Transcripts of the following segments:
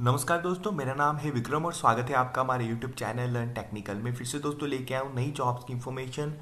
नमस्कार दोस्तों, मेरा नाम है विक्रम और स्वागत है आपका हमारे यूट्यूब चैनल लर्न टेक्निकल में। फिर से दोस्तों लेके आया हूँ नई जॉब्स की इन्फॉर्मेशन।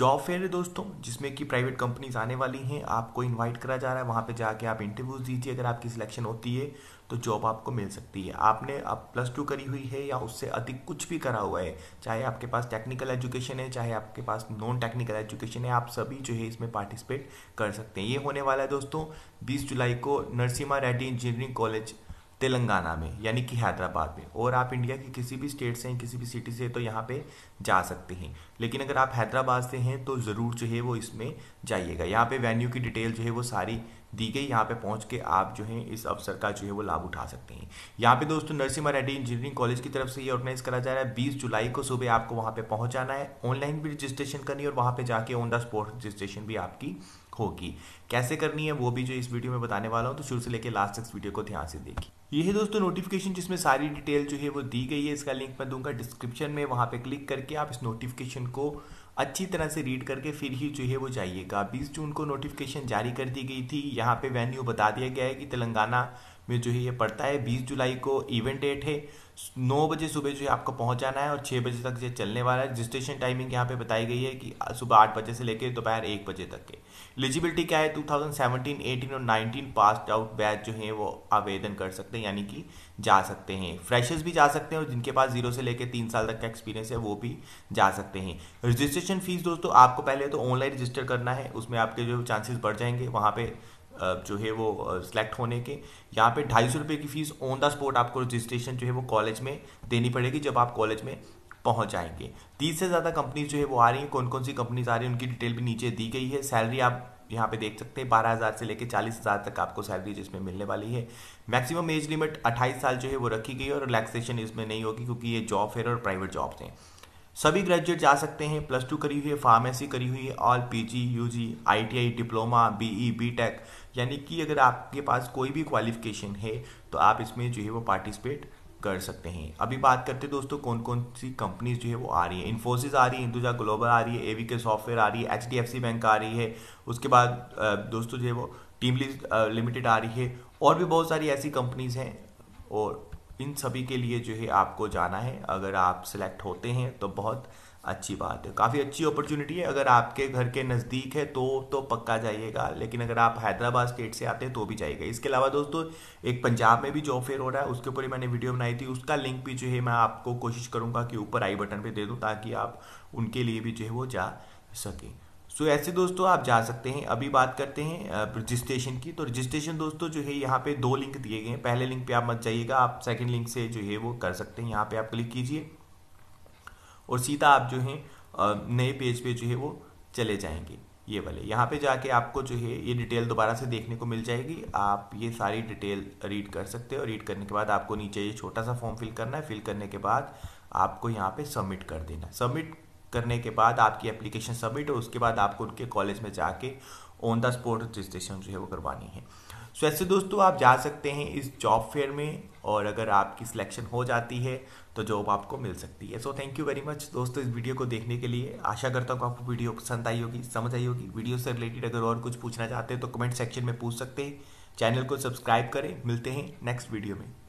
जॉब फेयर है दोस्तों, जिसमें कि प्राइवेट कंपनीज आने वाली हैं, आपको इनवाइट करा जा रहा है। वहाँ पे जाके आप इंटरव्यूज़ दीजिए, अगर आपकी सिलेक्शन होती है तो जॉब आपको मिल सकती है। आपने अब +2 करी हुई है या उससे अधिक कुछ भी करा हुआ है, चाहे आपके पास टेक्निकल एजुकेशन है चाहे आपके पास नॉन टेक्निकल एजुकेशन है, आप सभी जो है इसमें पार्टिसिपेट कर सकते हैं। ये होने वाला है दोस्तों 20 जुलाई को नरसिम्हा रेड्डी इंजीनियरिंग कॉलेज तेलंगाना में, यानी कि हैदराबाद में। और आप इंडिया के किसी भी स्टेट से हैं, किसी भी सिटी से, तो यहाँ पे जा सकते हैं। लेकिन अगर आप हैदराबाद से हैं तो ज़रूर जो है वो इसमें जाइएगा। यहाँ पे वेन्यू की डिटेल जो है वो सारी दी गई। यहाँ पे पहुँच के आप जो है इस अवसर का जो है वो लाभ उठा सकते हैं। यहाँ पे दोस्तों नरसिम्हा रेड्डी इंजीनियरिंग कॉलेज की तरफ से ये ऑर्गेनाइज करा जा रहा है। 20 जुलाई को सुबह आपको वहाँ पे पहुँच जाना है, ऑनलाइन भी रजिस्ट्रेशन करनी है और वहाँ पे जाके ऑन द स्पॉट रजिस्ट्रेशन भी आपकी होगी। कैसे करनी है वो भी जो इस वीडियो में बताने वाला हूँ, तो शुरू से लेकर लास्ट तक वीडियो को ध्यान से देखिए। ये है दोस्तों नोटिफिकेशन, जिसमें सारी डिटेल जो है वो दी गई है। इसका लिंक मैं दूंगा डिस्क्रिप्शन में, वहाँ पे क्लिक करके आप इस नोटिफिकेशन को अच्छी तरह से रीड करके फिर ही जो है वो जाइएगा। 20 जून को नोटिफिकेशन जारी कर दी गई थी। यहाँ पे वेन्यू बता दिया गया है कि तेलंगाना में जो है ये पड़ता है। 20 जुलाई को इवेंट डेट है। 9 बजे सुबह जो है आपको पहुँच जाना है और 6 बजे तक ये चलने वाला है। रजिस्ट्रेशन टाइमिंग यहाँ पे बताई गई है कि सुबह 8 बजे से लेकर दोपहर 1 बजे तक है। एलिजिबिलिटी क्या है, 2017, 18 और 19 पास आउट बैच जो है वो आवेदन कर सकते हैं, यानी कि जा सकते हैं। फ्रेशर्स भी जा सकते हैं और जिनके पास 0 से लेकर 3 साल तक का एक्सपीरियंस है वो भी जा सकते हैं। रजिस्ट्रेशन फीस दोस्तों आपको पहले तो ऑनलाइन रजिस्टर करना है, उसमें आपके जो चांसेस बढ़ जाएंगे वहाँ पर जो है वो सिलेक्ट होने के। यहाँ पे 250 रुपये की फ़ीस ऑन द स्पॉट आपको रजिस्ट्रेशन जो है वो कॉलेज में देनी पड़ेगी जब आप कॉलेज में पहुँच जाएंगे। 30 से ज़्यादा कंपनीज जो है वो आ रही हैं। कौन कौन सी कंपनीज आ रही हैं उनकी डिटेल भी नीचे दी गई है। सैलरी आप यहाँ पे देख सकते हैं 12,000 से लेकर 40,000 तक आपको सैलरी जिसमें मिलने वाली है। मैक्सिमम एज लिमिट 28 साल जो है वो रखी गई है और रिलैक्सेशन इसमें नहीं होगी क्योंकि ये जॉब फेयर और प्राइवेट जॉब्स हैं। सभी ग्रेजुएट जा सकते हैं, +2 करी हुई है, फार्मेसी करी हुई है, all PG, UG, ITI, diploma, BE, BTech, यानी कि अगर आपके पास कोई भी क्वालिफिकेशन है तो आप इसमें जो है वो पार्टिसिपेट कर सकते हैं। अभी बात करते हैं दोस्तों कौन कौन सी कंपनीज जो है वो आ रही है। इन्फोसिस आ रही है, इंदुजा ग्लोबल आ रही है, एवीके सॉफ्टवेयर आ रही है, HDFC बैंक आ रही है, उसके बाद दोस्तों जो है वो टीम लिमिटेड आ रही है, और भी बहुत सारी ऐसी कंपनीज हैं। और इन सभी के लिए जो है आपको जाना है। अगर आप सिलेक्ट होते हैं तो बहुत अच्छी बात है, काफ़ी अच्छी अपॉर्चुनिटी है। अगर आपके घर के नज़दीक है तो पक्का जाइएगा, लेकिन अगर आप हैदराबाद स्टेट से आते हैं तो भी जाइएगा। इसके अलावा दोस्तों एक पंजाब में भी जॉब फेयर हो रहा है, उसके ऊपर ही मैंने वीडियो बनाई थी, उसका लिंक भी जो है मैं आपको कोशिश करूँगा कि ऊपर आई बटन पर दे दूँ ताकि आप उनके लिए भी जो है वो जा सकें। सो ऐसे दोस्तों आप जा सकते हैं। अभी बात करते हैं रजिस्ट्रेशन की। तो रजिस्ट्रेशन दोस्तों जो है यहाँ पे 2 लिंक दिए गए हैं। पहले लिंक पे आप मत जाइएगा, आप सेकंड लिंक से जो है वो कर सकते हैं। यहाँ पे आप क्लिक कीजिए और सीधा आप जो है नए पेज पे जो है वो चले जाएंगे। ये वाले यहाँ पे जाके आपको जो है ये डिटेल दोबारा से देखने को मिल जाएगी। आप ये सारी डिटेल रीड कर सकते हो। रीड करने के बाद आपको नीचे ये छोटा सा फॉर्म फिल करना है। फिल करने के बाद आपको यहाँ पे सबमिट कर देना। सबमिट करने के बाद आपकी एप्लीकेशन सबमिट, और उसके बाद आपको उनके कॉलेज में जाके ऑन द स्पॉट रजिस्ट्रेशन जो है वो करवानी है। सो ऐसे दोस्तों आप जा सकते हैं इस जॉब फेयर में, और अगर आपकी सिलेक्शन हो जाती है तो जॉब आपको मिल सकती है। So thank you very much दोस्तों इस वीडियो को देखने के लिए। आशा करता हूँ आपको वीडियो पसंद आई होगी, समझ आई होगी। वीडियो से रिलेटेड अगर और कुछ पूछना चाहते हैं तो कमेंट सेक्शन में पूछ सकते हैं। चैनल को सब्सक्राइब करें। मिलते हैं नेक्स्ट वीडियो में।